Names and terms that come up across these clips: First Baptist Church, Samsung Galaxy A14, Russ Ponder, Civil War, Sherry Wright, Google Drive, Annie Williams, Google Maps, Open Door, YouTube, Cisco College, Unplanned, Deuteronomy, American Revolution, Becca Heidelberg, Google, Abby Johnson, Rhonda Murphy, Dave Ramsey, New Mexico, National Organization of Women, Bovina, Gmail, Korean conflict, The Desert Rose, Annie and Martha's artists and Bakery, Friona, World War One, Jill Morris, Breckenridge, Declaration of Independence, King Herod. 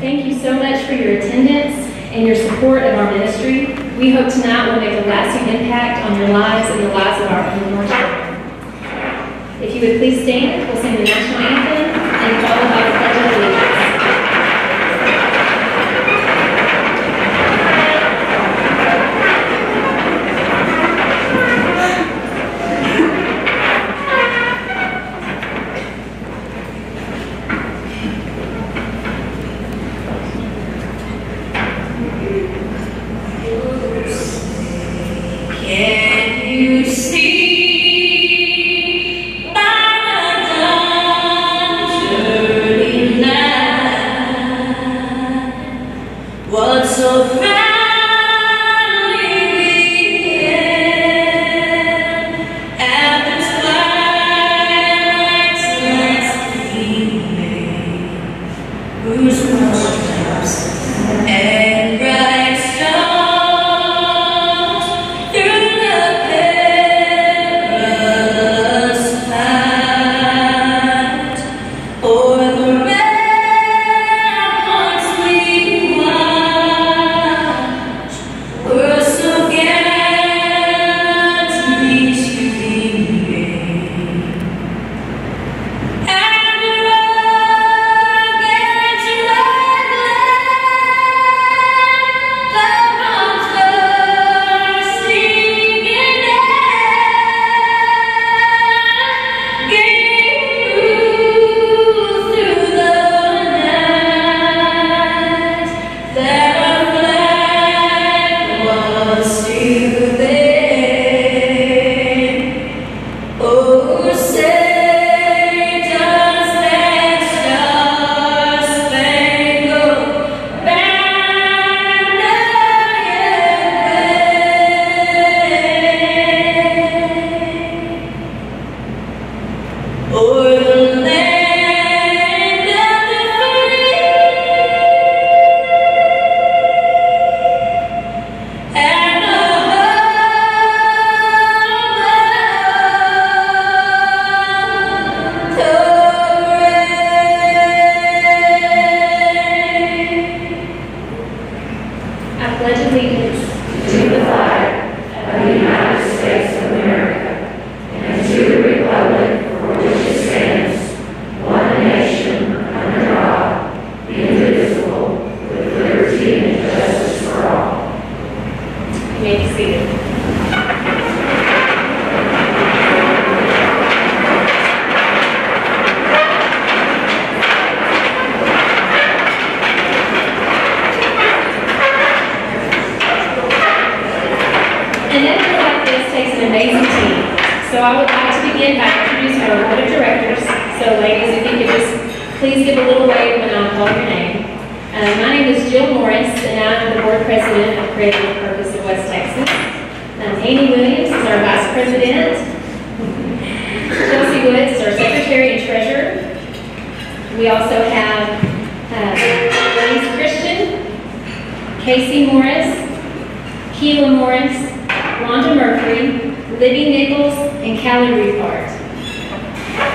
Thank you so much for your attendance and your support of our ministry. We hope tonight will make a lasting impact on your lives and the lives of our community. If you would please stand, we'll sing the national anthem and follow by the Pledge of Allegiance. Keila Moritz, Rhonda Murphy, Libby Nichols, and Callie Reefhart.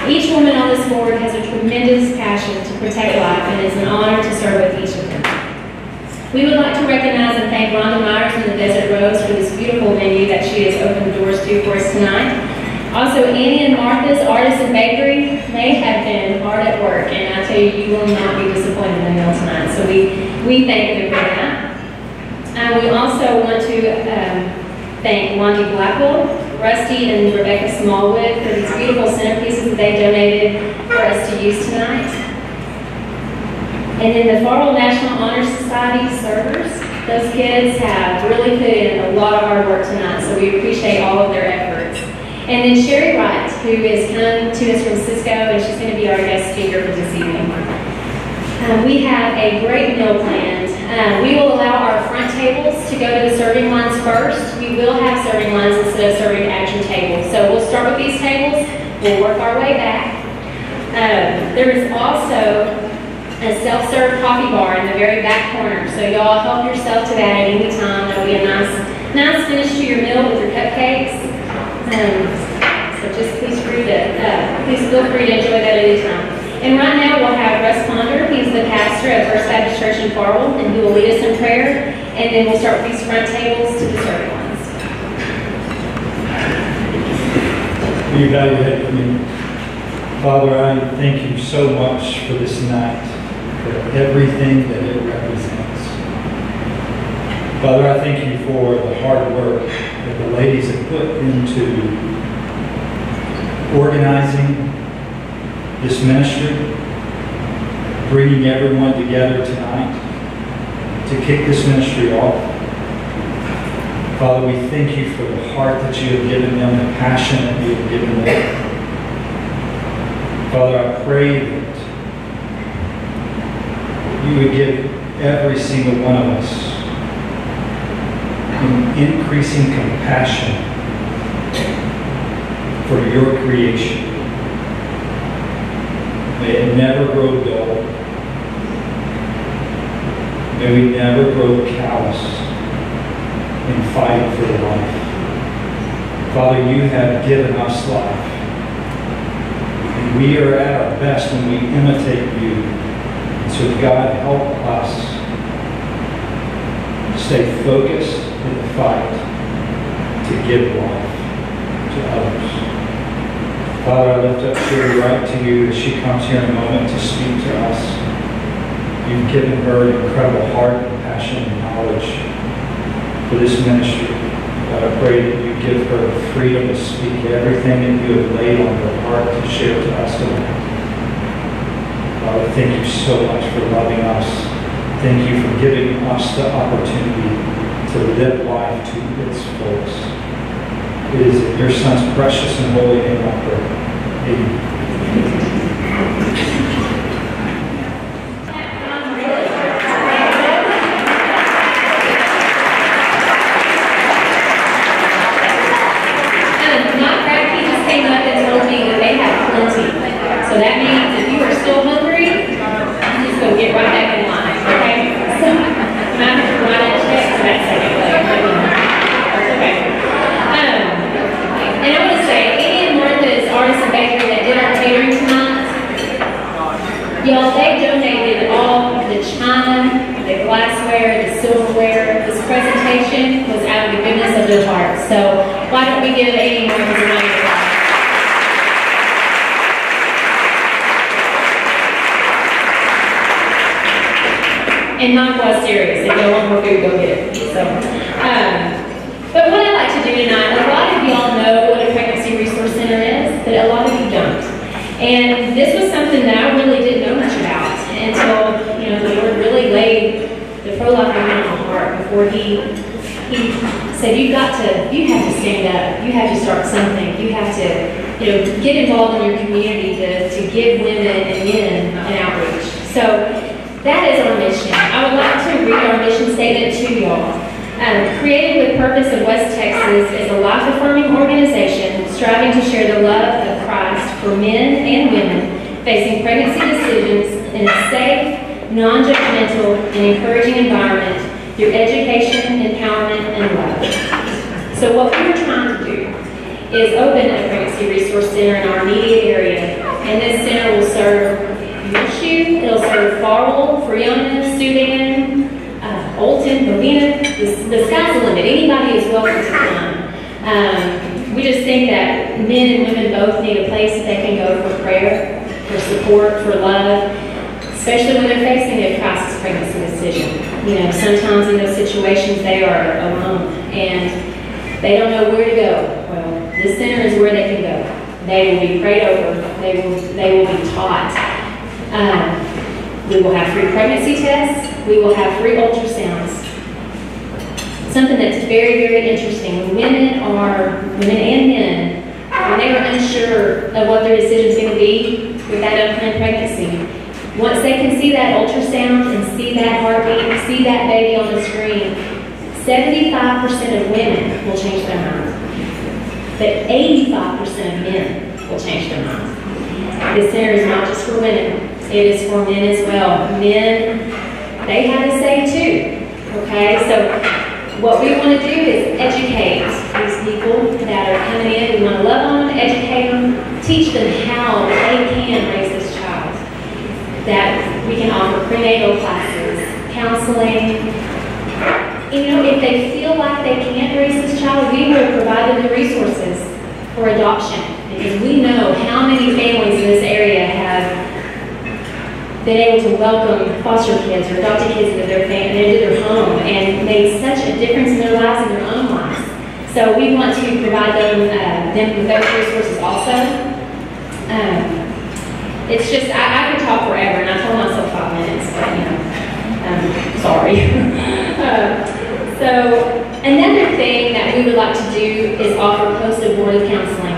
Each woman on this board has a tremendous passion to protect life, and it's an honor to serve with each of them. We would like to recognize and thank Rhonda Myers and The Desert Rose for this beautiful menu that she has opened doors to for us tonight. Also, Annie and Martha's Artists and Bakery, they have been hard at work, and I tell you, you will not be disappointed in them tonight, so we thank them for that. We also want to thank Lonnie Blackwell, Rusty, and Rebecca Smallwood for these beautiful centerpieces that they donated for us to use tonight. And then the Farwell National Honor Society servers, those kids have really put in a lot of hard work tonight, so we appreciate all of their efforts. And then Sherry Wright, who is coming to us from Cisco, and she's going to be our guest speaker for this evening. We have a great meal planned. We will allow our front tables to go to the serving lines first. We will have serving lines instead of serving action tables. So we'll start with these tables. We'll work our way back. There is also a self-serve coffee bar in the very back corner. So y'all help yourself to that at any time. That'll be a nice finish to your meal with your cupcakes. So just please feel free to enjoy that at any time. And right now we'll have Russ Ponder. He's is the pastor of First Baptist Church in Farwell, and he will lead us in prayer, and then we'll start with these front tables to the serving ones. You value that communion. Father, I thank you so much for this night, for everything that it represents. Father, I thank you for the hard work that the ladies have put into organizing this ministry, bringing everyone together tonight to kick this ministry off. Father, we thank you for the heart that you have given them, the passion that you have given them. Father, I pray that you would give every single one of us an increasing compassion for your creation. May it never grow dull. May we never grow callous in fighting for life. Father, you have given us life. And we are at our best when we imitate you. So God, help us stay focused in the fight to give life to others. Father, I lift up Sherry Wright to you as she comes here in a moment to speak to us. You've given her an incredible heart and passion and knowledge for this ministry. God, I pray that you give her the freedom to speak everything that you have laid on her heart to share to us tonight. Father, thank you so much for loving us. Thank you for giving us the opportunity to live life to its fullest. It is in your Son's precious and holy name I pray. Amen. My crack people just came up and told me that they have plenty. So that means if you are still hungry, you just go get right back in line. Okay? So, I'm going to check for that second. Artists and Bakery that did our catering tonight. Y'all, they donated all the china, the glassware, the silverware. This presentation was out of the goodness of their heart. So why don't we give Annie and Martha's tonight? And mine was serious. If y'all want more food, go get it. So, but what I'd like to do tonight, a lot of y'all know what a pregnancy resource center is, but a lot of you don't. And this was something that I really didn't know much about until, you know, the Lord really laid the pro-life women on my heart before he said, you have to stand up, you have to start something, you have to, you know, get involved in your community to give women and men an outreach. So that is our mission. I would like to read our mission statement to y'all. Created with Purpose of West Texas is a life-affirming organization striving to share the love of Christ for men and women facing pregnancy decisions in a safe, non-judgmental, and encouraging environment through education, empowerment, and love. So what we're trying to do is open a pregnancy resource center in our immediate area, and this center will serve Mushu, it'll serve Farwell, Friona, Sudan, Bolton, Bovina, the sky's the limit. Anybody is welcome to come. We just think that men and women both need a place that they can go for prayer, for support, for love, especially when they're facing a crisis pregnancy decision. You know, sometimes in those situations they are alone and they don't know where to go. Well, this center is where they can go. They will be prayed over. They will be taught. We will have free pregnancy tests. We will have free ultrasounds. Something that's very, very interesting. When they are unsure of what their decision's going to be with that unplanned pregnancy, once they can see that ultrasound and see that heartbeat, see that baby on the screen, 75% of women will change their minds. But 85% of men will change their minds. This center is not just for women. It is for men as well. Men, they have a say too, okay? So what we want to do is educate these people that are coming in. We want to love on them, educate them, teach them how they can raise this child, that we can offer prenatal classes, counseling. You know, if they feel like they can't raise this child, we will provide the resources for adoption, because we know how many families in this area have been able to welcome foster kids or adopted kids into their home and made such a difference in their lives and their own lives. So we want to provide them with those resources also. It's just, I could talk forever, and I told myself 5 minutes, but you know, sorry. So another thing that we would like to do is offer post-abortive counseling,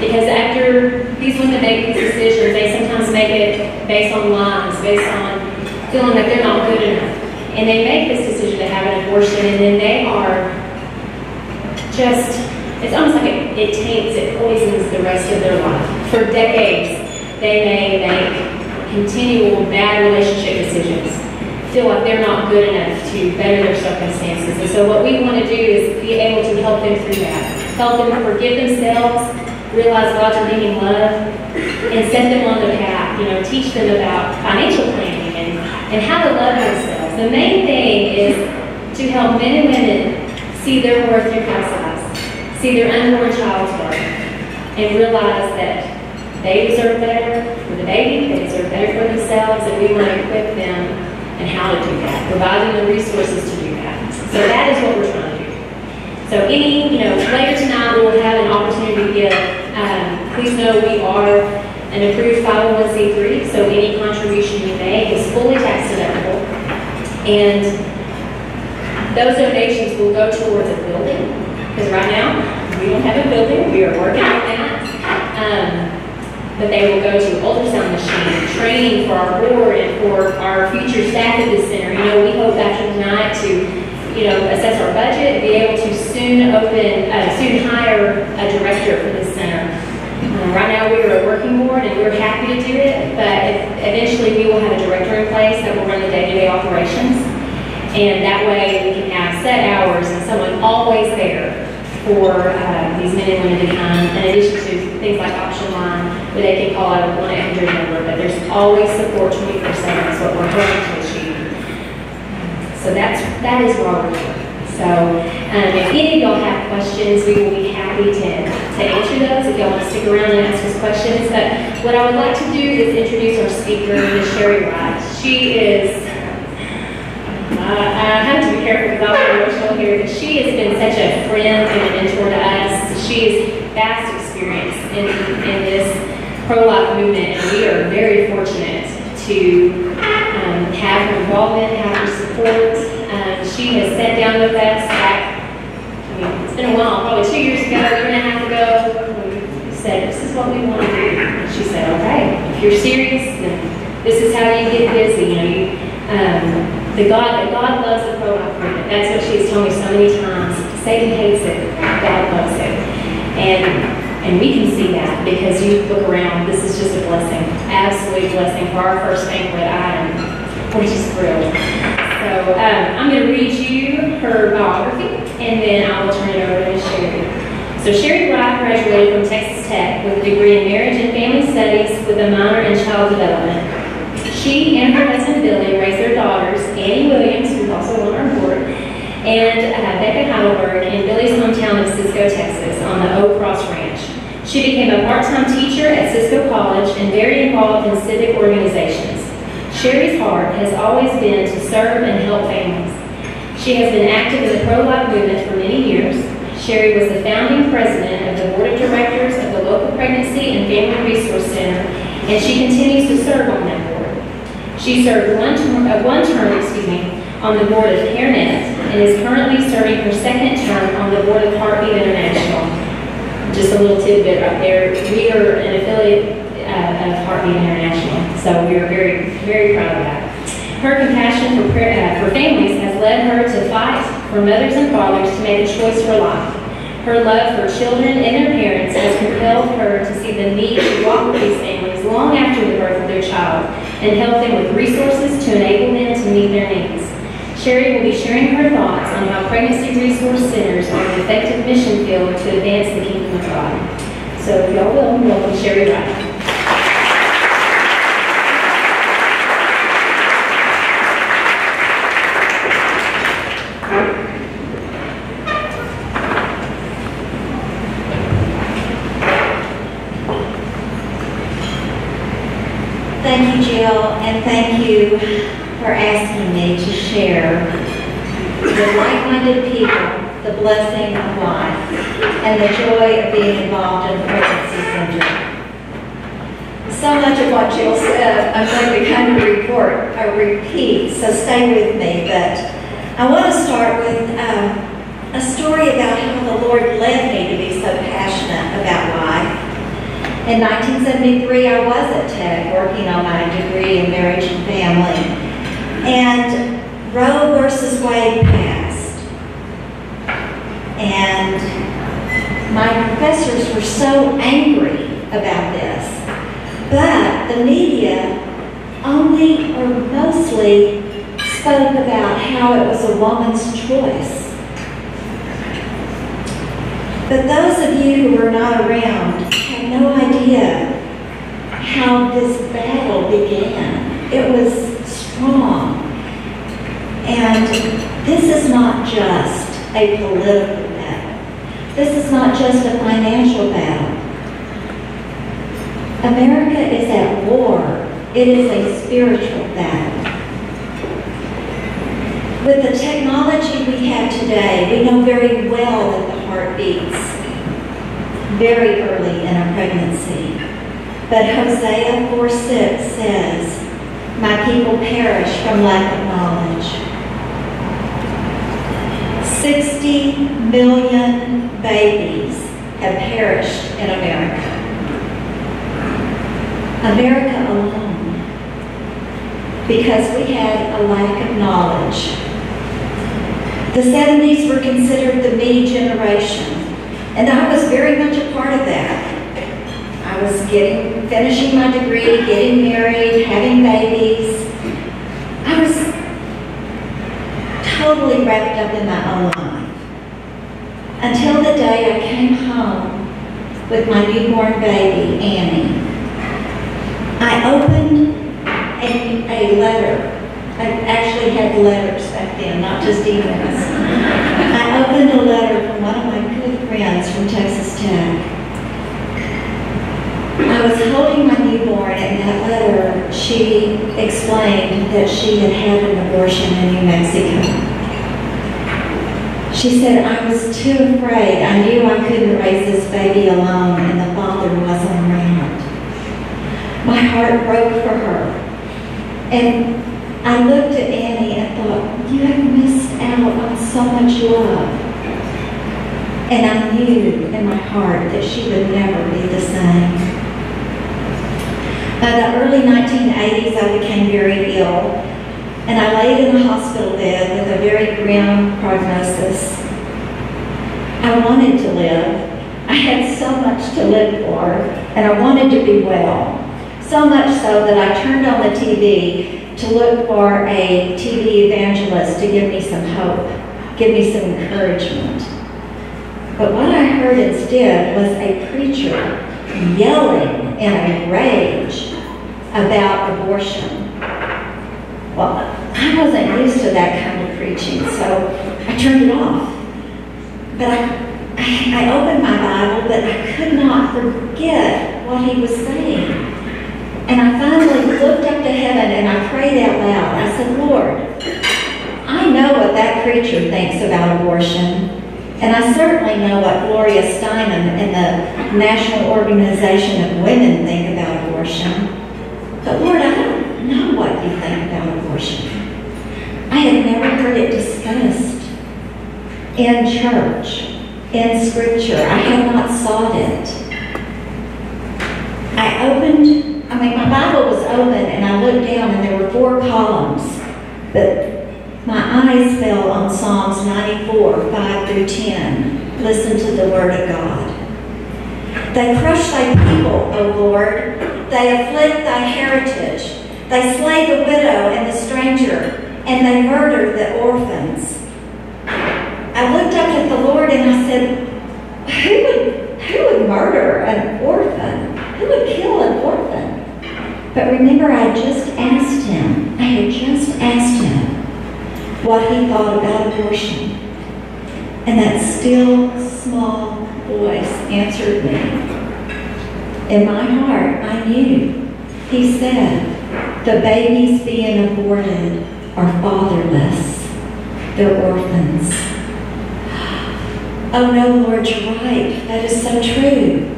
because after these women make these decisions, they sometimes make it based on lies, based on feeling that they're not good enough, and they make this decision to have an abortion, and then they are just, it's almost like it taints, it poisons the rest of their life for decades. They may make continual bad relationship decisions, feel like they're not good enough to better their circumstances. And so what we want to do is be able to help them through that, help them forgive themselves, realize God's redeeming love, and set them on the path, you know, teach them about financial planning and how to love themselves. The main thing is to help men and women see their worth through Christ's eyes, see their unborn child's worth, and realize that they deserve better for the baby, they deserve better for themselves, and we want to equip them and how to do that, providing the resources to do that. So that is what we're trying to do. So any, you know, later tonight we will have an opportunity to give. Please know we are an approved 501c3, so any contribution you make is fully tax deductible. And those donations will go towards a building, because right now we don't have a building, we are working on that. But they will go to ultrasound machine training for our board and for our future staff at this center. You know, we hope after tonight to, you know, assess our budget and be able to soon hire a director for this center. Right now we are a working board and we're happy to do it, but eventually we will have a director in place that will run the day-to-day operations. And that way we can have set hours and someone always there for these men and women to come, in addition to things like option line, where they can call out a 1-800 number, but there's always support 24/7, is what we're hoping to achieve. So that is where we're going. So if any of y'all have questions, we will be happy to answer those if y'all want to stick around and ask us questions. But what I would like to do is introduce our speaker, Ms. Sherry Wright. She is, I have to be careful because I'm emotional here, but she has been such a friend and a mentor to us. She is vast experience in this pro-life movement, and we are very fortunate to have her involvement, have her support. She has sat down with us back, I mean, it's been a while, probably 2 years ago, 1.5 ago, when we said, this is what we want to do. And she said, okay, if you're serious, then this is how you get busy. You know, God loves the pro-life movement. That's what she's told me so many times. Satan hates it, God loves it. And we can see that, because you look around, this is just a blessing, absolute blessing for our first banquet. We're just thrilled. So I'm going to read you her biography, and then I will turn it over to Sherry. So Sherry Wright graduated from Texas Tech with a degree in marriage and family studies with a minor in child development. She and her husband Billy raised their daughters, Annie Williams, who's also on our board, and Becca Heidelberg in Billy's hometown of Cisco, Texas, on the Oak Cross Ranch. She became a part-time teacher at Cisco College and very involved in civic organizations. Sherry's heart has always been to serve and help families. She has been active in the pro-life movement for many years. Sherry was the founding president of the board of directors of the local Pregnancy and Family Resource Center, and she continues to serve on that board. She served one term on the board of CareNet, and is currently serving her second term on the board of Heartbeat International. Just a little tidbit right there. We are an affiliate of Heartbeat International, so we are very, very proud of that. Her compassion for families has led her to fight for mothers and fathers to make a choice for life. Her love for children and their parents has compelled her to see the need to walk with these families long after the birth of their child and help them with resources to enable them to meet their needs. Sherry will be sharing her thoughts on how pregnancy resource centers are an effective mission field to advance the kingdom of God. So if y'all will, welcome Sherry Wright. and thank you for asking me to share with like-minded people the blessing of life and the joy of being involved in the pregnancy center. So much of what Jill said, I'm going to kind of repeat, so stay with me, but I want to start with a story about how the Lord led me to be so passionate about life. In 1973, I was at Tech working on my degree in marriage and family, and Roe versus Wade passed. And my professors were so angry about this, but the media only or mostly spoke about how it was a woman's choice. But those of you who are not around have no idea how this battle began. It was strong. And this is not just a political battle. This is not just a financial battle. America is at war. It is a spiritual battle. With the technology we have today, we know very well that the heart beats very early in a pregnancy. But Hosea 4:6 says, "My people perish from lack of knowledge." 60 million babies have perished in America. America alone, because we had a lack of knowledge. The 70s were considered the me generation, and I was very much a part of that. I was finishing my degree, getting married, having babies. I was totally wrapped up in my own life until the day I came home with my newborn baby, Annie. I opened a letter. I actually had letters back then, not just emails. I opened a letter from one of my good friends from Texas Tech. I was holding my newborn, and in that letter, she explained that she had had an abortion in New Mexico. She said, "I was too afraid. I knew I couldn't raise this baby alone, and the father wasn't around." My heart broke for her. And I looked at Annie and thought, you have missed out on so much love. And I knew in my heart that she would never be the same. By the early 1980s, I became very ill, and I laid in a hospital bed with a very grim prognosis. I wanted to live. I had so much to live for, and I wanted to be well. So much so that I turned on the TV to look for a TV evangelist to give me some hope, give me some encouragement. But what I heard instead was a preacher yelling in a rage about abortion. Well, I wasn't used to that kind of preaching, so I turned it off. But I opened my Bible, but I could not forget what he was saying. And I finally looked up to heaven and I prayed out loud. I said, "Lord, I know what that preacher thinks about abortion, and I certainly know what Gloria Steinem and the National Organization of Women think about abortion. But Lord, I don't know what you think about abortion." I had never heard it discussed in church, in Scripture. I had not sought it. My Bible was open, and I looked down, and there were four columns, but my eyes fell on Psalms 94, 5 through 10. Listen to the word of God. "They crush thy people, O Lord. They afflict thy heritage. They slay the widow and the stranger, and they murder the orphans." I looked up at the Lord, and I said, who would murder an orphan? Who would kill an orphan? But remember, I just asked him, what he thought about abortion. And that still, small voice answered me. In my heart, I knew. He said, The babies being aborted are fatherless. They're orphans. Oh no, Lord, you're right. That is so true.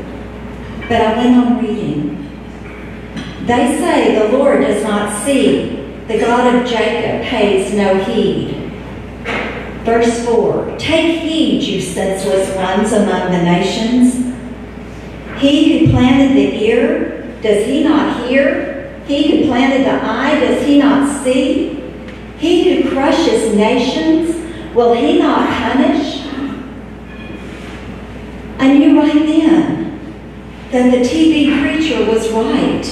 But I went on reading. They say the Lord does not see. The God of Jacob pays no heed. Verse 4, take heed, you senseless ones among the nations. He who planted the ear, does he not hear? He who planted the eye, does he not see? He who crushes nations, will he not punish? I knew right then that the TV preacher was right.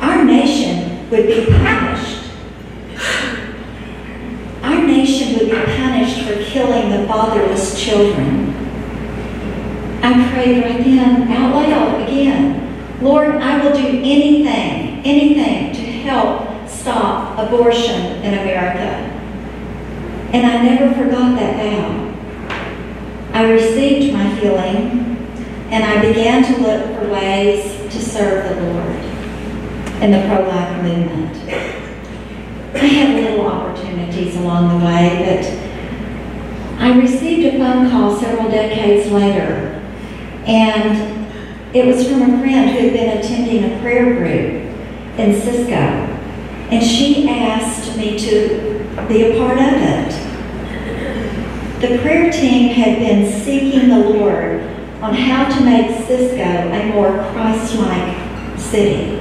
Our nation would be punished. Our nation would be punished for killing the fatherless children. I prayed right then, out loud again, Lord, I will do anything, anything to help stop abortion in America. And I never forgot that vow. I received my healing, and I began to look for ways to serve the Lord in the pro-life movement. I had little opportunities along the way, but I received a phone call several decades later, and it was from a friend who had been attending a prayer group in Cisco, and she asked me to be a part of it. The prayer team had been seeking the Lord on how to make Cisco a more Christ-like city.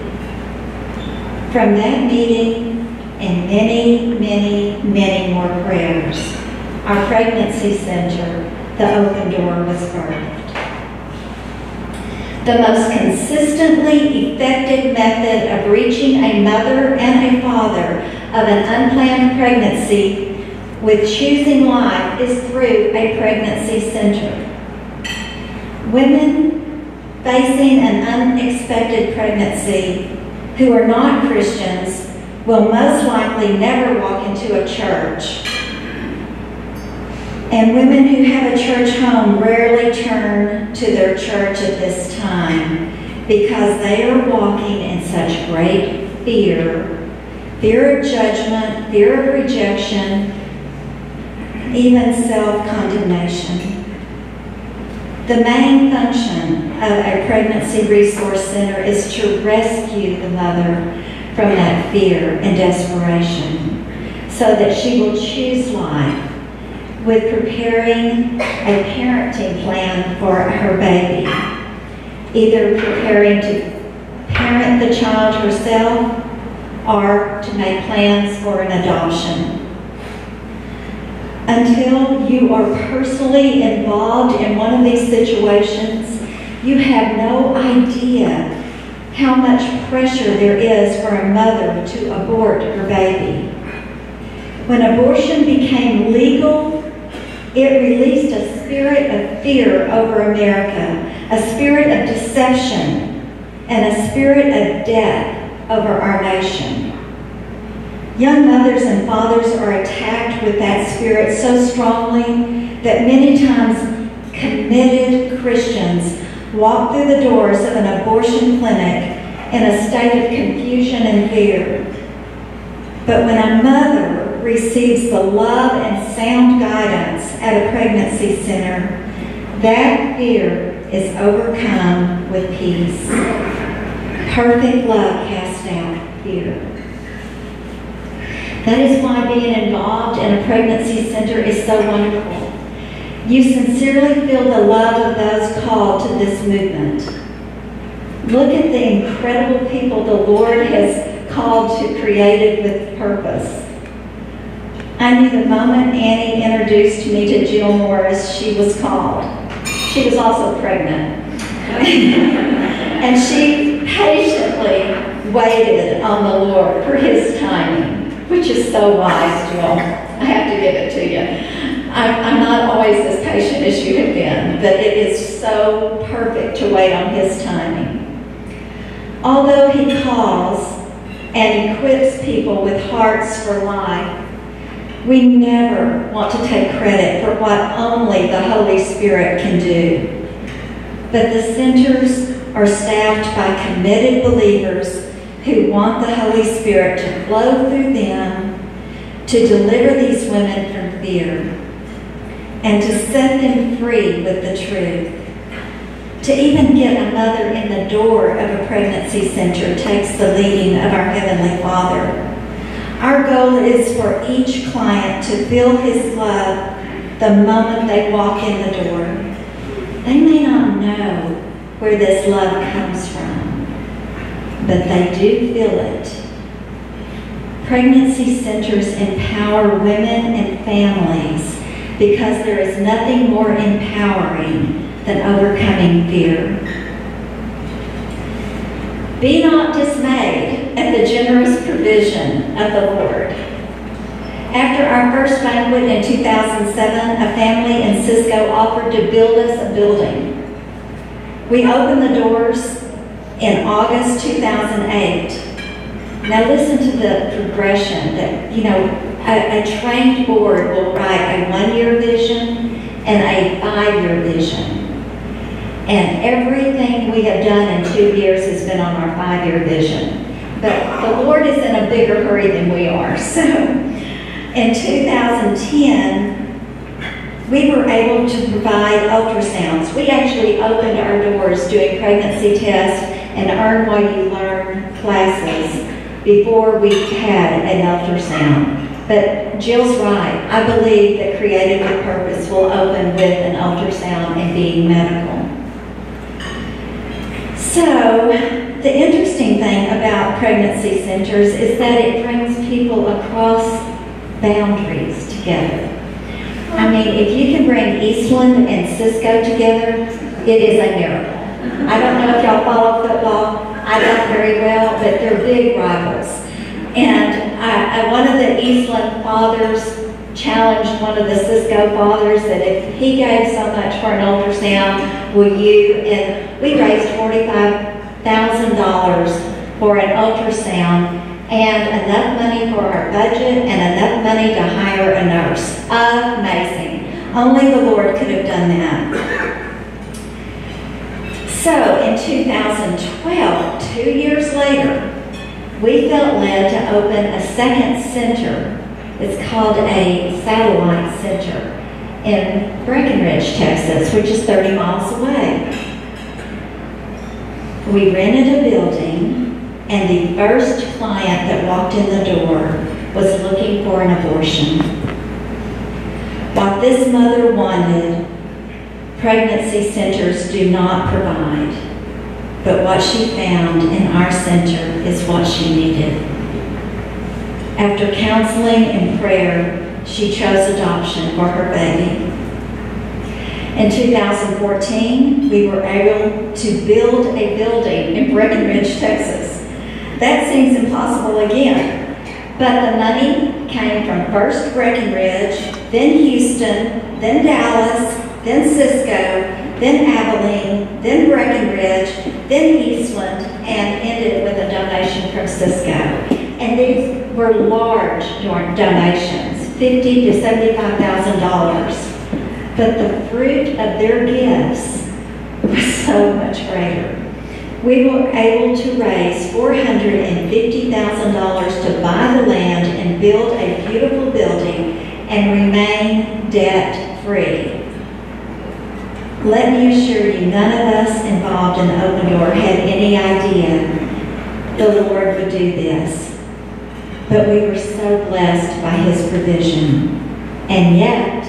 From that meeting, and many, many, many more prayers, our pregnancy center, the Open Door, was birthed. The most consistently effective method of reaching a mother and a father of an unplanned pregnancy with choosing life is through a pregnancy center. Women facing an unexpected pregnancy who are not Christians will most likely never walk into a church. And women who have a church home rarely turn to their church at this time because they are walking in such great fear, fear of judgment, fear of rejection, even self-condemnation. The main function of a pregnancy resource center is to rescue the mother from that fear and desperation, so that she will choose life with preparing a parenting plan for her baby, either preparing to parent the child herself or to make plans for an adoption. Until you are personally involved in one of these situations, you have no idea how much pressure there is for a mother to abort her baby. When abortion became legal, it released a spirit of fear over America, a spirit of deception, and a spirit of death over our nation. Young mothers and fathers are attacked with that spirit so strongly that many times committed Christians walk through the doors of an abortion clinic in a state of confusion and fear. But when a mother receives the love and sound guidance at a pregnancy center, that fear is overcome with peace. Perfect love casts out fear. That is why being involved in a pregnancy center is so wonderful. You sincerely feel the love of those called to this movement. Look at the incredible people the Lord has called to Created with Purpose. I knew the moment Annie introduced me to Jill Morris, she was called. She was also pregnant. And she patiently waited on the Lord for his timing, which is so wise, Jill. I have to give it to you. I'm not always as patient as you have been, but it is so perfect to wait on his timing. Although he calls and equips people with hearts for life, we never want to take credit for what only the Holy Spirit can do. But the centers are staffed by committed believers who want the Holy Spirit to flow through them to deliver these women from fear and to set them free with the truth. To even get a mother in the door of a pregnancy center takes the leading of our Heavenly Father. Our goal is for each client to feel His love the moment they walk in the door. They may not know where this love comes from, but they do feel it. Pregnancy centers empower women and families because there is nothing more empowering than overcoming fear. Be not dismayed at the generous provision of the Lord. After our first banquet in 2007, a family in Cisco offered to build us a building. We opened the doors in August 2008. Now listen to the progression that, you know, a trained board will write a one-year vision and a five-year vision. And everything we have done in 2 years has been on our five-year vision. But the Lord is in a bigger hurry than we are. So in 2010, we were able to provide ultrasounds. We actually opened our doors doing pregnancy tests and Earn While You Learn classes before we had an ultrasound. But Jill's right. I believe that Created with Purpose will open with an ultrasound and being medical. So, the interesting thing about pregnancy centers is that it brings people across boundaries together. I mean, if you can bring Eastland and Cisco together, it is a miracle. I don't know if y'all follow football. I don't very well, but they're big rivals. And one of the Eastland fathers challenged one of the Cisco fathers that if he gave so much for an ultrasound, will you? And we raised $45,000 for an ultrasound and enough money for our budget and enough money to hire a nurse. Amazing. Only the Lord could have done that. So in 2012, 2 years later, we felt led to open a second center. It's called a satellite center in Breckenridge, Texas, which is 30 miles away. We rented a building, and the first client that walked in the door was looking for an abortion. What this mother wanted, pregnancy centers do not provide, but what she found in our center is what she needed. After counseling and prayer, she chose adoption for her baby. In 2014, we were able to build a building in Breckenridge, Texas. That seems impossible again, but the money came from first Breckenridge, then Houston, then Dallas, then Cisco, then Abilene, then Breckenridge, then Eastland, and ended with a donation from Cisco. And these were large donations, $50,000 to $75,000. But the fruit of their gifts was so much greater. We were able to raise $450,000 to buy the land and build a beautiful building and remain debt-free. Let me assure you, none of us involved in Open Door had any idea the Lord would do this. But we were so blessed by His provision. And yet,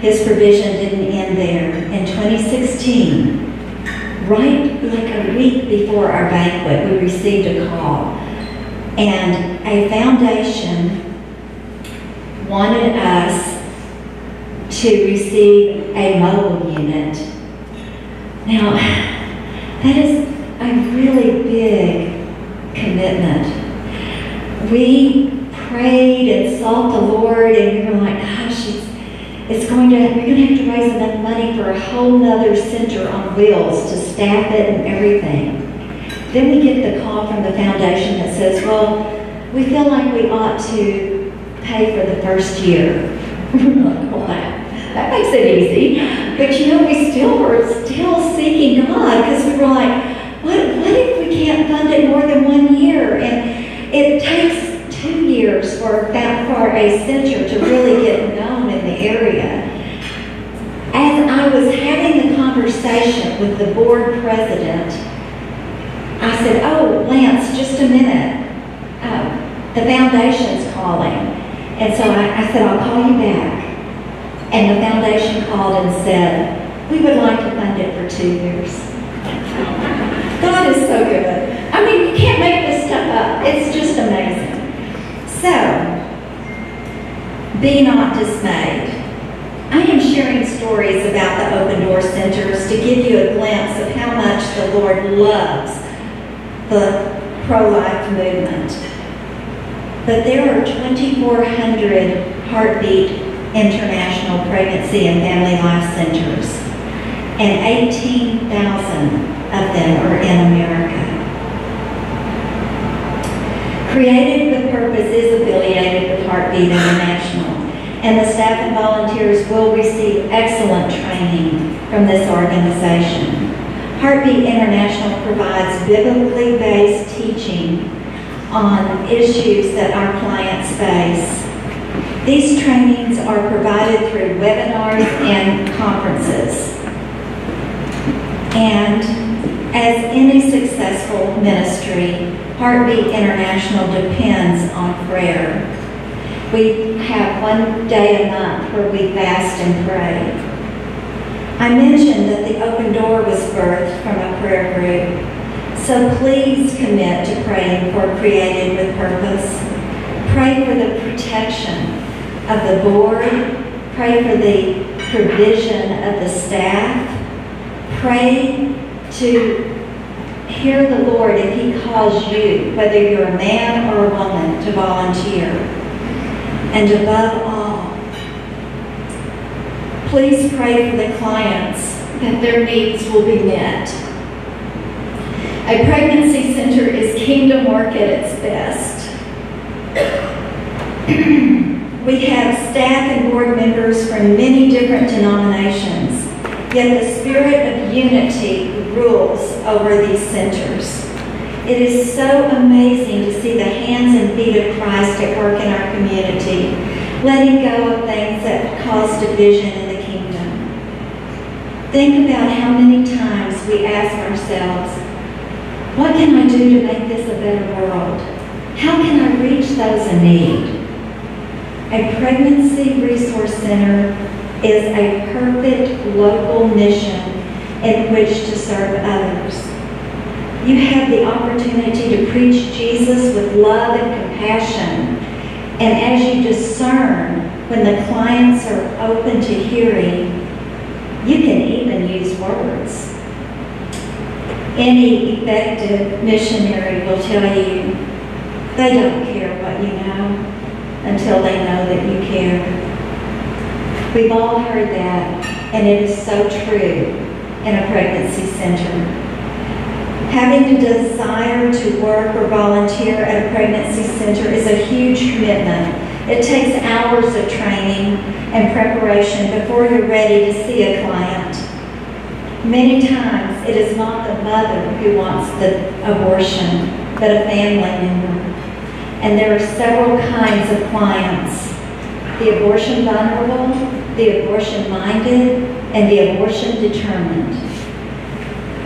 His provision didn't end there. In 2016, right like a week before our banquet, we received a call. And a foundation wanted us to receive a mobile unit. Now, that is a really big commitment. We prayed and sought the Lord, and we were like, gosh, we're gonna have to raise enough money for a whole nother center on wheels to staff it and everything. Then we get the call from the foundation that says, well, we feel like we ought to pay for the first year. That makes it easy. But you know, we still were seeking God, because we were like, what if we can't fund it more than one worked that far a center to really get known in the area. As I was having the conversation with the board president, I said, "Oh, Lance, just a minute. The foundation's calling." And so I said, "I'll call you back." And the foundation called and said, "We would like to fund it for 2 years." God is so good. I mean, you can't make this stuff up. It's just amazing. So, be not dismayed. I am sharing stories about the Open Door Centers to give you a glimpse of how much the Lord loves the pro-life movement. But there are 2,400 Heartbeat International Pregnancy and Family Life Centers, and 18,000 of them are in America. Created with Purpose is affiliated with Heartbeat International, and the staff and volunteers will receive excellent training from this organization. Heartbeat International provides biblically based teaching on issues that our clients face. These trainings are provided through webinars and conferences. And as any successful ministry, Heartbeat International depends on prayer. We have one day a month where we fast and pray. I mentioned that the Open Door was birthed from a prayer group, so please commit to praying for Created with Purpose. Pray for the protection of the board. Pray for the provision of the staff. Pray to hear the Lord if He calls you, whether you're a man or a woman, to volunteer. And above all, please pray for the clients that their needs will be met. A pregnancy center is kingdom work at its best. We have staff and board members from many different denominations, yet the spirit of unity rules over these centers. It is so amazing to see the hands and feet of Christ at work in our community, letting go of things that cause division in the kingdom. Think about how many times we ask ourselves, what can I do to make this a better world? How can I reach those in need? A pregnancy resource center is a perfect local mission in which to serve others. You have the opportunity to preach Jesus with love and compassion, and as you discern when the clients are open to hearing, you can even use words. Any effective missionary will tell you they don't care what you know until they know that you care. We've all heard that, and it is so true in a pregnancy center. Having the desire to work or volunteer at a pregnancy center is a huge commitment. It takes hours of training and preparation before you're ready to see a client. Many times, it is not the mother who wants the abortion, but a family member. And there are several kinds of clients: the abortion vulnerable, the abortion minded, and the abortion determined.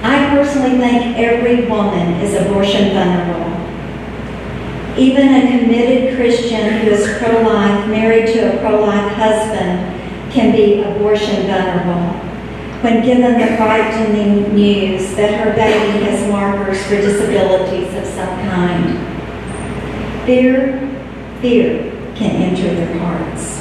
I personally think every woman is abortion vulnerable. Even a committed Christian who is pro-life, married to a pro-life husband, can be abortion vulnerable when given the frightening news that her baby has markers for disabilities of some kind. Fear can enter their hearts.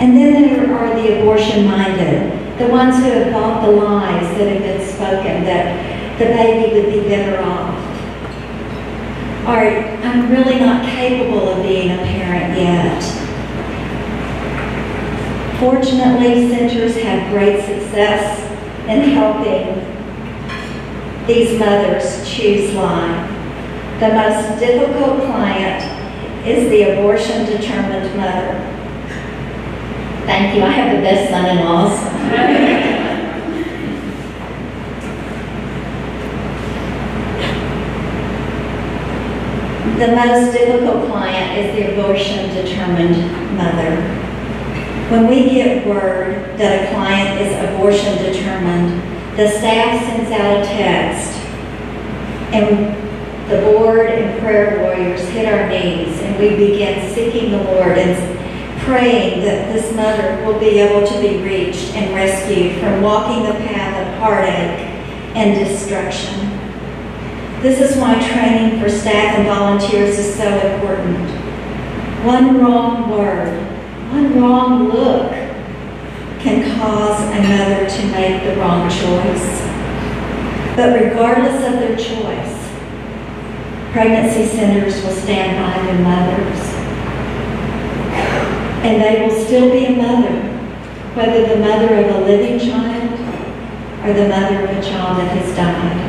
And then there are the abortion-minded, the ones who have fought the lies that have been spoken, that the baby would be better off. Or, I'm really not capable of being a parent yet. Fortunately, centers have great success in helping these mothers choose life. The most difficult client is the abortion-determined mother. Thank you. I have the best son-in-laws. The most difficult client is the abortion-determined mother. When we get word that a client is abortion-determined, the staff sends out a text, and the board and prayer warriors hit our knees, and we begin seeking the Lord and praying that this mother will be able to be reached and rescued from walking the path of heartache and destruction. This is why training for staff and volunteers is so important. One wrong word, one wrong look can cause another to make the wrong choice. But regardless of their choice, pregnancy centers will stand by their mothers. And they will still be a mother, whether the mother of a living child or the mother of a child that has died.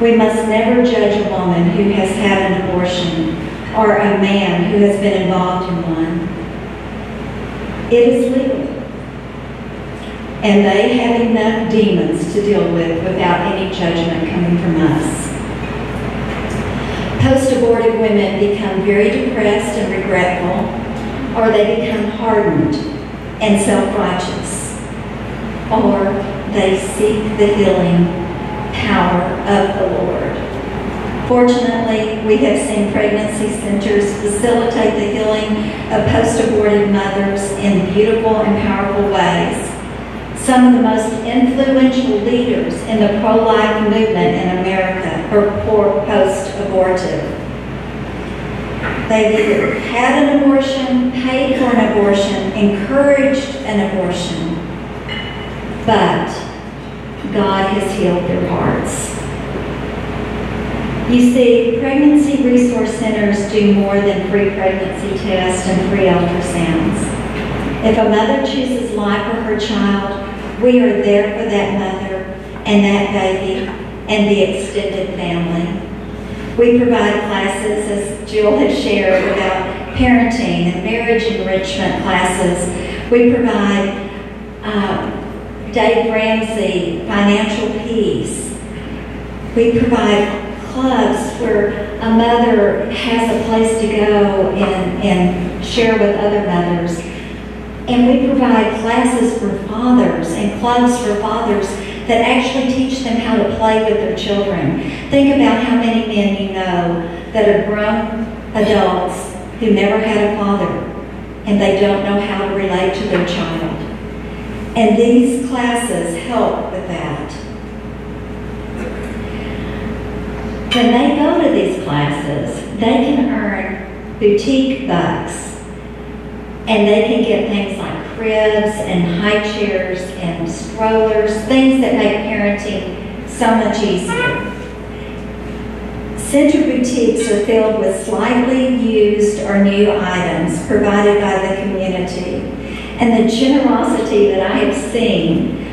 We must never judge a woman who has had an abortion or a man who has been involved in one. It is legal. And they have enough demons to deal with without any judgment coming from us. Post-abortive women become very depressed and regretful, or they become hardened and self-righteous, or they seek the healing power of the Lord. Fortunately, we have seen pregnancy centers facilitate the healing of post-aborted mothers in beautiful and powerful ways. Some of the most influential leaders in the pro-life movement in America are post-abortive. They've either had an abortion, paid for an abortion, encouraged an abortion, but God has healed their hearts. You see, pregnancy resource centers do more than free pregnancy tests and free ultrasounds. If a mother chooses life for her child, we are there for that mother and that baby and the extended family. We provide classes, as Jill has shared, about parenting and marriage enrichment classes. We provide Dave Ramsey, financial peace. We provide clubs where a mother has a place to go and share with other mothers. And we provide classes for fathers and clubs for fathers that actually teach them how to play with their children. Think about how many men you know that are grown adults who never had a father and they don't know how to relate to their child. And these classes help with that. When they go to these classes, they can earn boutique bucks, and they can get things like cribs and high chairs and strollers, things that make parenting so much easier. Center boutiques are filled with slightly used or new items provided by the community. And the generosity that I have seen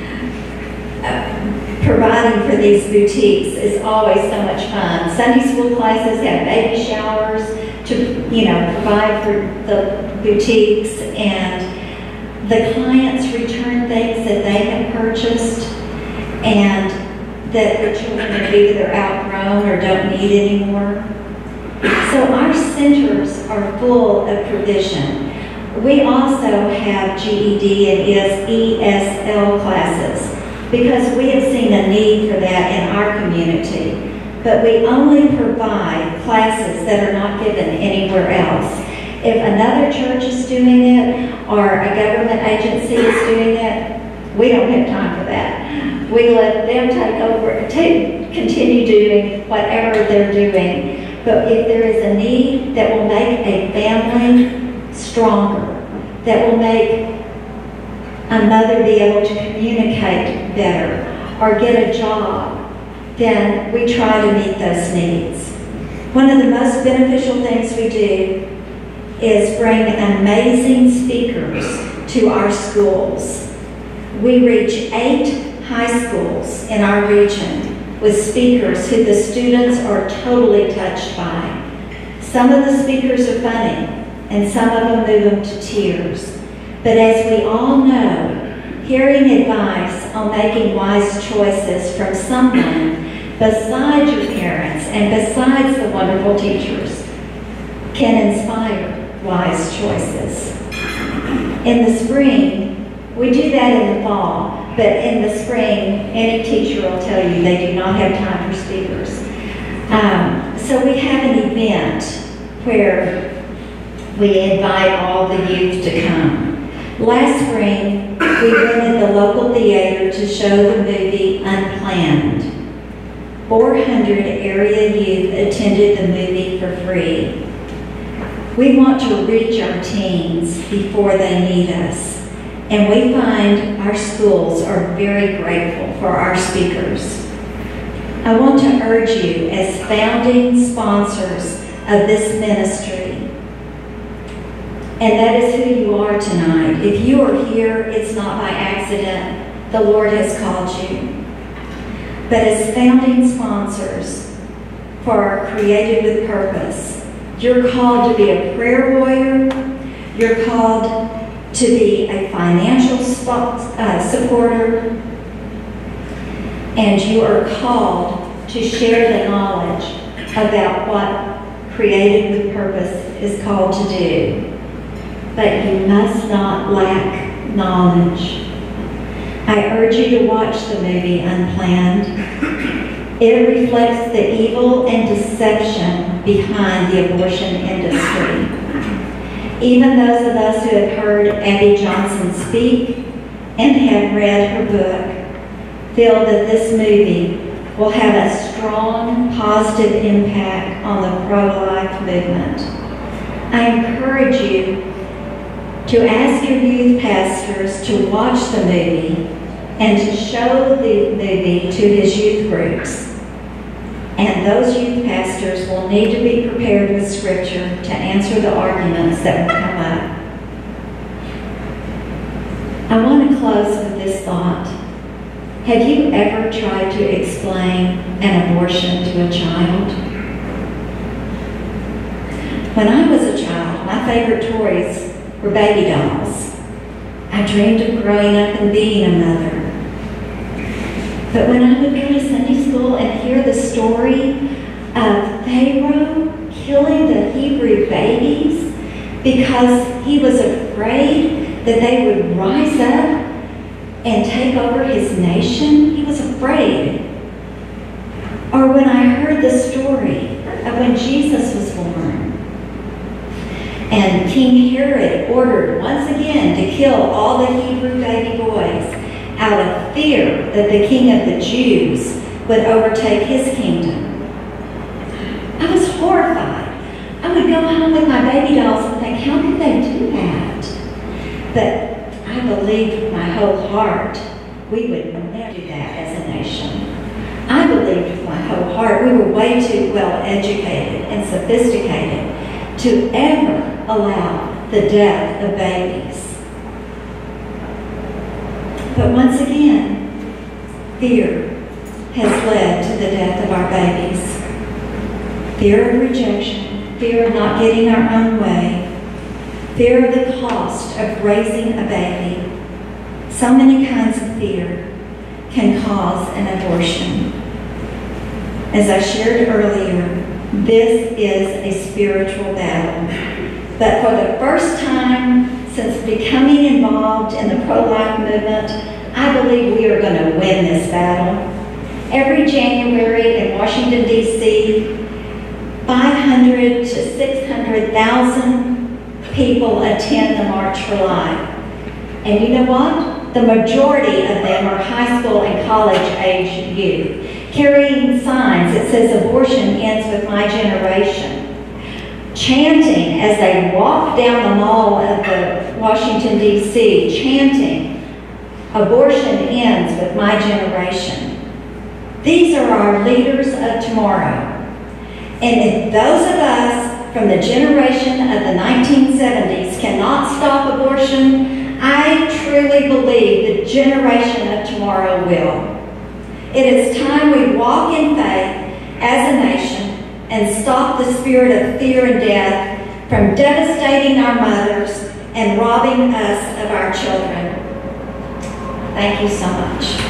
providing for these boutiques is always so much fun. Sunday school classes have baby showers to, provide for the boutiques, and the clients return things that they have purchased and that the children have either outgrown or don't need anymore. So our centers are full of provision. We also have GED and ESL classes because we have seen a need for that in our community. But we only provide classes that are not given anywhere else. If another church is doing it or a government agency is doing it, we don't have time for that. We let them take over and continue doing whatever they're doing. But if there is a need that will make a family stronger, that will make a mother be able to communicate better or get a job, then we try to meet those needs. One of the most beneficial things we do is bring amazing speakers to our schools. We reach 8 high schools in our region with speakers who the students are totally touched by. Some of the speakers are funny, and some of them move them to tears. But as we all know, hearing advice on making wise choices from someone besides your parents and besides the wonderful teachers, can inspire wise choices. In the spring, we do that in the fall, but in the spring, any teacher will tell you they do not have time for speakers. So we have an event where we invite all the youth to come. Last spring, we rented the local theater to show the movie Unplanned. 400 area youth attended the movie for free. We want to reach our teens before they need us, and we find our schools are very grateful for our speakers. I want to urge you as founding sponsors of this ministry, and that is who you are tonight. If you are here, it's not by accident. The Lord has called you. But as founding sponsors for our Created with Purpose, you're called to be a prayer warrior. You're called to be a financial supporter. And you are called to share the knowledge about what Created with Purpose is called to do. But you must not lack knowledge. I urge you to watch the movie Unplanned. It reflects the evil and deception behind the abortion industry. Even those of us who have heard Abby Johnson speak and have read her book feel that this movie will have a strong, positive impact on the pro-life movement. I encourage you to ask your youth pastors to watch the movie and to show the movie to his youth groups. And those youth pastors will need to be prepared with scripture to answer the arguments that will come up. I want to close with this thought. Have you ever tried to explain an abortion to a child? When I was a child, my favorite toys were baby dolls. I dreamed of growing up and being a mother. But when I would go to Sunday school and hear the story of Pharaoh killing the Hebrew babies because he was afraid that they would rise up and take over his nation, he was afraid. Or when I heard the story of when Jesus was born, and King Herod ordered once again to kill all the Hebrew baby boys out of fear that the king of the Jews would overtake his kingdom. I was horrified. I would go home with my baby dolls and think, how could they do that? But I believed with my whole heart we would never do that as a nation. I believed with my whole heart we were way too well educated and sophisticated to ever allow the death of babies. But once again, fear has led to the death of our babies. Fear of rejection, fear of not getting our own way, fear of the cost of raising a baby. So many kinds of fear can cause an abortion. As I shared earlier, this is a spiritual battle. But for the first time since becoming involved in the pro-life movement, I believe we are going to win this battle. Every January in Washington, D.C., 500 to 600,000 people attend the March for Life. And you know what? The majority of them are high school and college-age youth, carrying signs that says abortion ends with my generation, chanting as they walk down the mall of Washington, D.C., chanting, abortion ends with my generation. These are our leaders of tomorrow. And if those of us from the generation of the 1970s cannot stop abortion, I truly believe the generation of tomorrow will. It is time we walk in faith as a nation and stop the spirit of fear and death from devastating our mothers and robbing us of our children. Thank you so much.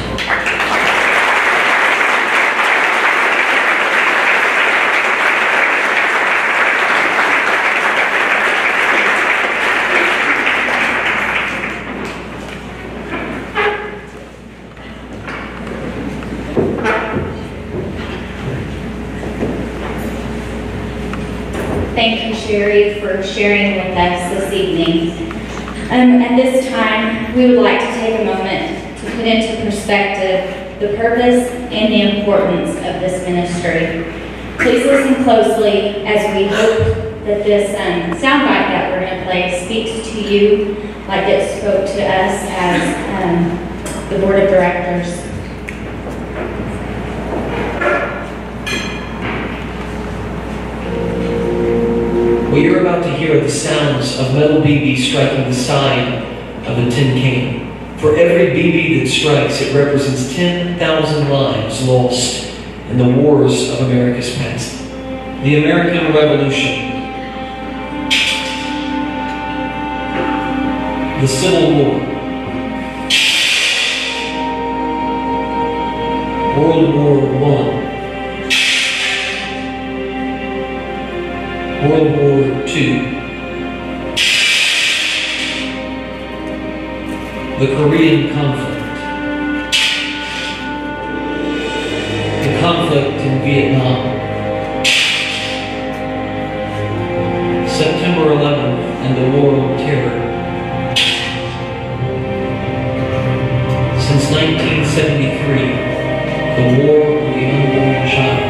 Thank you, Sherry, for sharing with us this evening. At this time, we would like to take a moment to put into perspective the purpose and the importance of this ministry. Please listen closely as we hope that this soundbite that we're going to play speaks to you like it spoke to us as the board of directors. Well, you're about to hear the sounds of metal BB striking the side of a tin can. For every BB that strikes, it represents 10,000 lives lost in the wars of America's past. The American Revolution, the Civil War, World War I, World War II, the Korean conflict, the conflict in Vietnam, September 11th and the War on Terror. Since 1973, the War on the Unborn Child.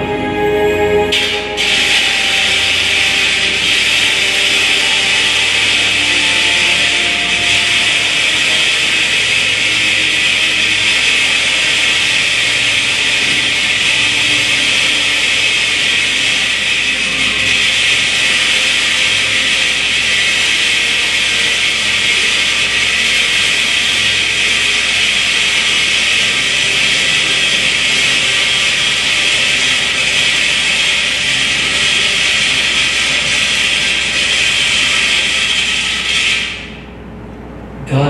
Our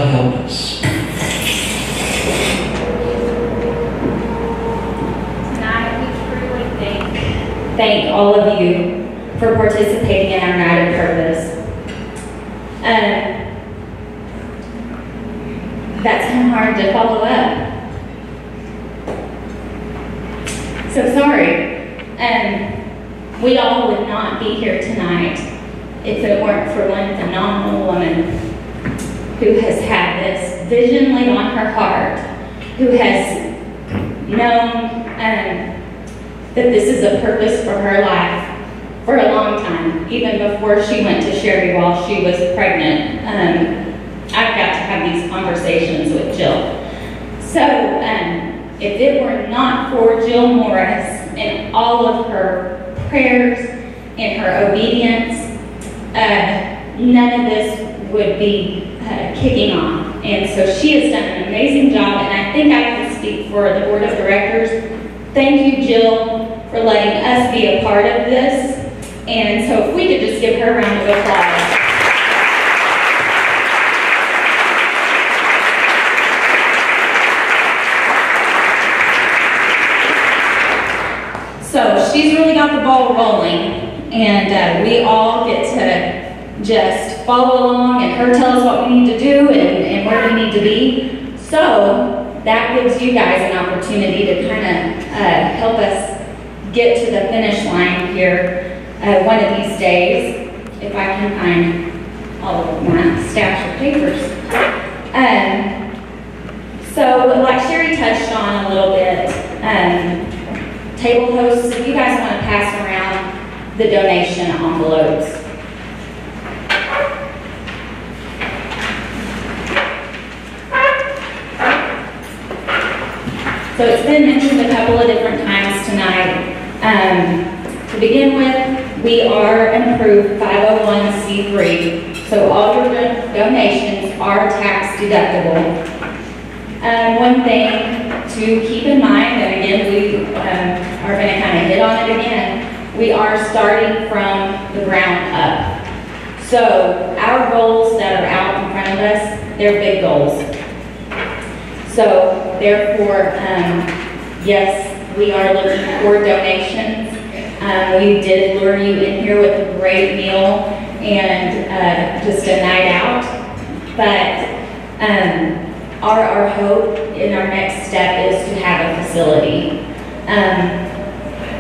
hope in our next step is to have a facility.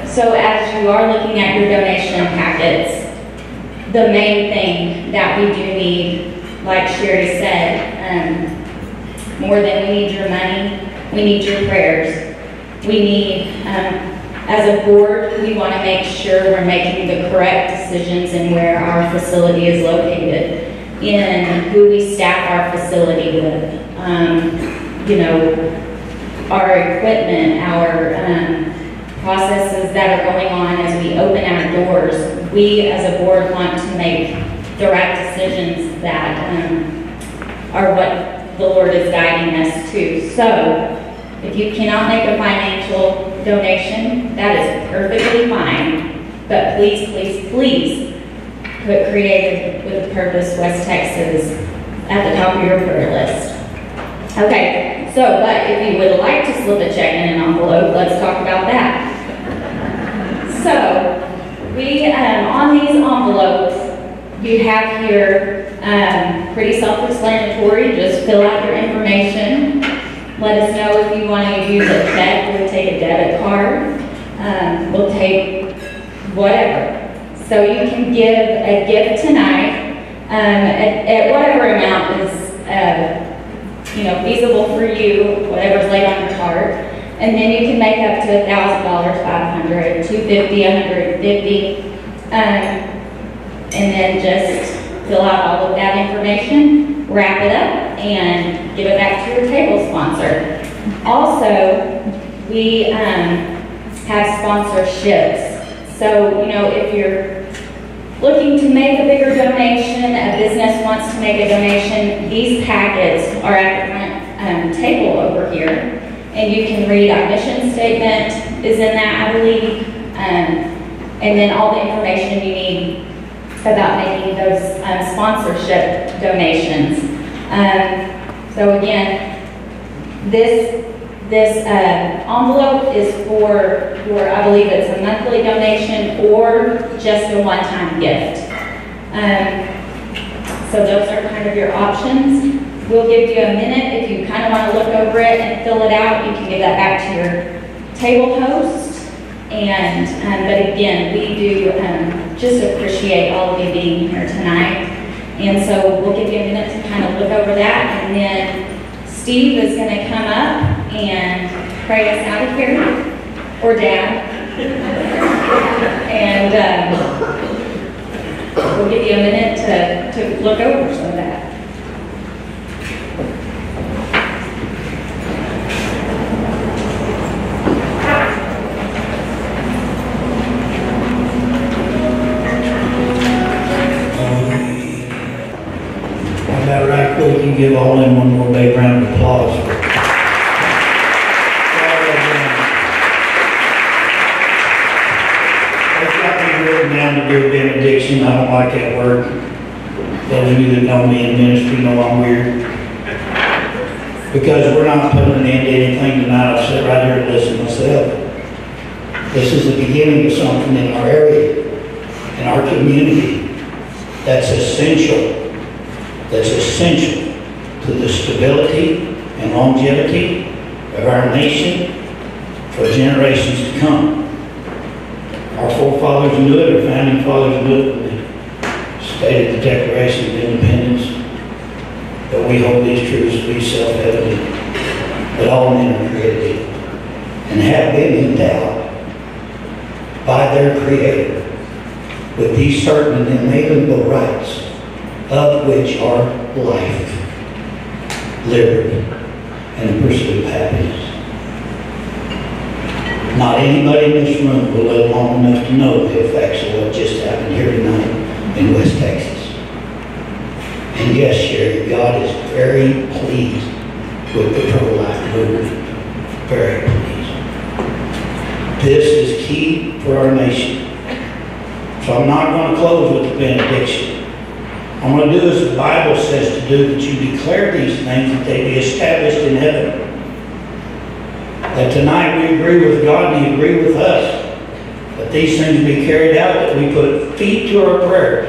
So as you are looking at your donation packets, the main thing that we do need, like Sherry said, more than we need your money, we need your prayers. We need, as a board, we want to make sure we're making the correct decisions in where our facility is located, in who we staff our facility with, you know, our equipment, our processes that are going on as we open our doors. We as a board want to make the right decisions that are what the Lord is guiding us to. So if you cannot make a financial donation, that is perfectly fine, but please, please, please put Created with Purpose West Texas at the top of your prayer list. Okay. So, but if you would like to slip a check in an envelope, let's talk about that. So, we, on these envelopes, you have here, pretty self-explanatory, just fill out your information. Let us know if you want to use a check, we'll take a debit card, we'll take whatever. So you can give a gift tonight, at whatever amount is, you know, feasible for you, whatever's laid on your heart, and then you can make up to $1,000, $500, $250, $150, and then just fill out all of that information, wrap it up, and give it back to your table sponsor. Also, we have sponsorships. So, you know, if you're looking to make a bigger donation, a business wants to make a donation, these packets are at the front table over here, and you can read our mission statement is in that, I believe, and then all the information you need about making those sponsorship donations. So again, this envelope is for your, I believe it's a monthly donation or just a one-time gift. So those are kind of your options. We'll give you a minute if you kind of want to look over it and fill it out. You can give that back to your table host. And but again, we do just appreciate all of you being here tonight. And so we'll give you a minute to kind of look over that, and then Steve is going to come up and pray us out of here, or Dad, and we'll give you a minute to look over some of that. On that right foot, you give all in one more big round of applause. Benediction, I don't like that word. Those of you that know me in ministry know I'm weird. Because we're not putting an end to anything tonight. I'll sit right here and listen to myself. This is the beginning of something in our area, in our community, that's essential. That's essential to the stability and longevity of our nation for generations to come. Our forefathers knew it, our founding fathers knew it, and stated the Declaration of Independence. But we hold these truths to be self-evident, that all men are created and have been endowed by their Creator with these certain and inalienable rights, of which are life, liberty, and the pursuit of happiness. Not anybody in this room will live long enough to know the effects of what just happened here tonight in West Texas. And yes, Sherry, God is very pleased with the pro-life movement. Very pleased. This is key for our nation. So I'm not going to close with the benediction. I'm going to do as the Bible says to do, that you declare these things, that they be established in heaven. That tonight we agree with God and He agree with us, that these things be carried out, that we put feet to our prayers.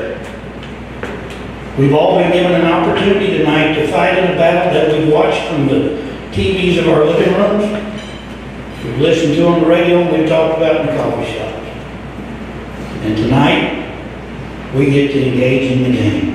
We've all been given an opportunity tonight to fight in a battle that we've watched from the TVs of our living rooms. We've listened to on the radio, and we've talked about in the coffee shops. And tonight, we get to engage in the game.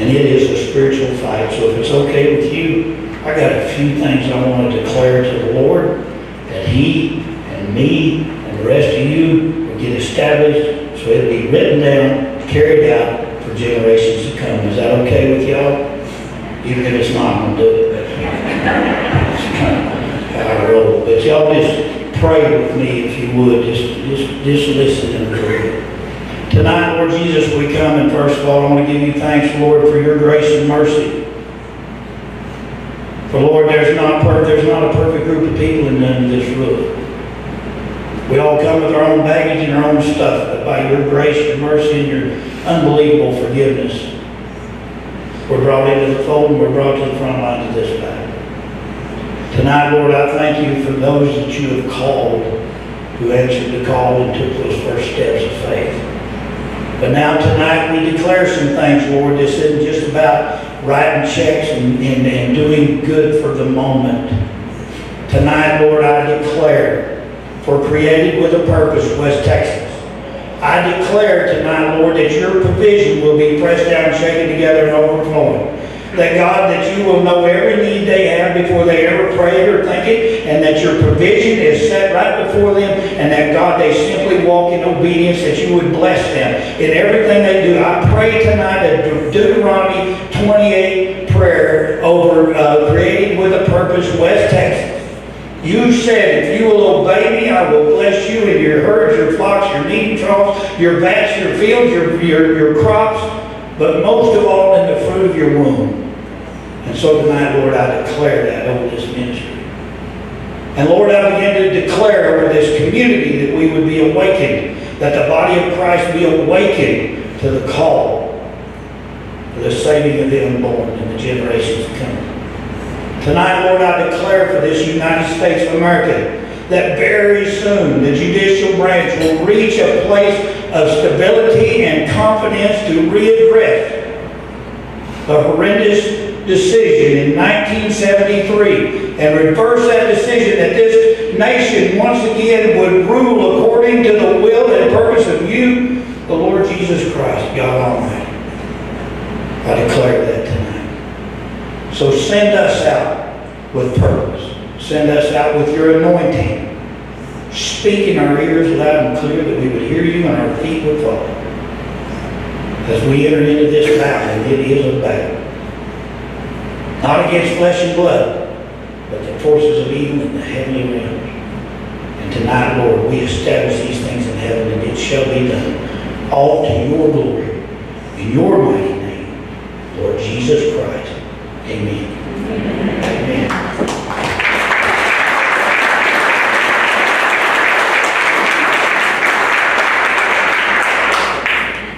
And it is a spiritual fight. So if it's okay with you, I got a few things I want to declare to the Lord, that He and me and the rest of you will get established, so it'll be written down, carried out for generations to come. Is that okay with y'all? Even if it's not, I'm going to do it. It's kind of how I roll. But y'all just pray with me if you would. Just listen and pray. Tonight, Lord Jesus, we come, and first of all, I want to give you thanks, Lord, for your grace and mercy. For, Lord, there's not a perfect group of people in none of this room. We all come with our own baggage and our own stuff, but by your grace, your mercy, and your unbelievable forgiveness, we're brought into the fold, and we're brought to the front lines of this battle. Tonight, Lord, I thank you for those that you have called, who answered the call and took those first steps of faith. But now tonight we declare some things, Lord. This isn't just about writing checks and doing good for the moment. Tonight, Lord, I declare for Created with a Purpose, West Texas. I declare tonight, Lord, that your provision will be pressed down, shaken together, and overflowing. That, God, that you will know every need they have before they ever pray or think it, and that your provision is set right before them, and that, God, they simply walk in obedience, that you would bless them in everything they do. I pray tonight a Deuteronomy 28 prayer over Created with a Purpose, West Texas. You said, if you will obey me, I will bless you in your herds, your flocks, your feeding troughs, your vats, your fields, your crops, but most of all in the fruit of your womb. And so tonight, Lord, I declare that over this ministry. And Lord, I begin to declare over this community that we would be awakened, that the body of Christ be awakened to the call for the saving of the unborn and the generations to come. Tonight, Lord, I declare for this United States of America that very soon the judicial branch will reach a place of stability and confidence to readdress the horrendous decision in 1973 and reverse that decision, that this nation once again would rule according to the will and purpose of you, the Lord Jesus Christ, God Almighty. I declare that tonight. So send us out with purpose. Send us out with your anointing. Speak in our ears loud and clear, that we would hear you and our feet would follow. As we enter into this battle, it is a battle. Not against flesh and blood, but the forces of evil in the heavenly realms. And tonight, Lord, we establish these things in heaven, and it shall be done, all to your glory, in your mighty name, Lord Jesus Christ. Amen. Amen. Amen.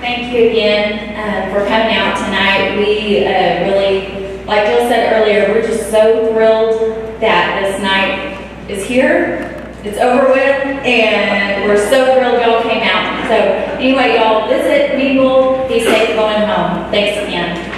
Thank you again for coming out tonight. We really, like Jill said earlier, we're just so thrilled that this night is here, it's over with, and we're so thrilled y'all came out. So anyway, y'all visit people, be safe going home. Thanks again.